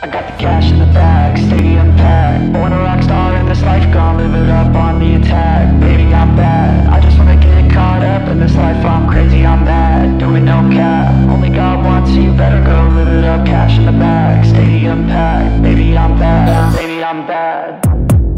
I got the cash in the bag, stadium packed. Born a rock star in this life, gone live it up on the attack. Baby, I'm bad, I just wanna get caught up in this life. I'm crazy, I'm mad, doing no cap. Only God wants you, better go live it up. Cash in the bag, stadium packed. Baby, I'm bad, baby, I'm bad.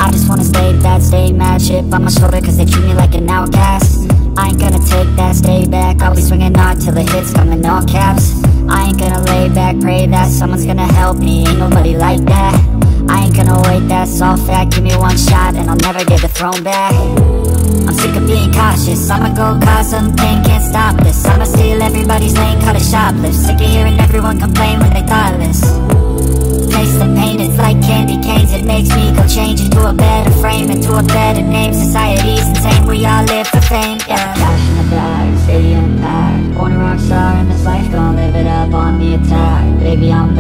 I just wanna stay bad, stay mad. Shit on my shoulder cause they treat me like an outcast. I ain't gonna take that, stay back. I'll be swinging hard till the hits come in all caps. I ain't gonna lay back, pray that someone's gonna help me. Ain't nobody like that. I ain't gonna wait, that's all fact. Give me one shot and I'll never get the throne back. I'm sick of being cautious, I'ma go cause something, can't stop this. I'ma steal everybody's lane, call it shoplift. Sick of hearing everyone complain when they thoughtless. Taste the pain, it's like candy canes. It makes me go change it to a better frame, into a better name. Society's insane, we all live for fame, yeah. Cash in the bag, stadium packed. Born a rock star in this life, gonna live it up on the attack. Baby, I'm back.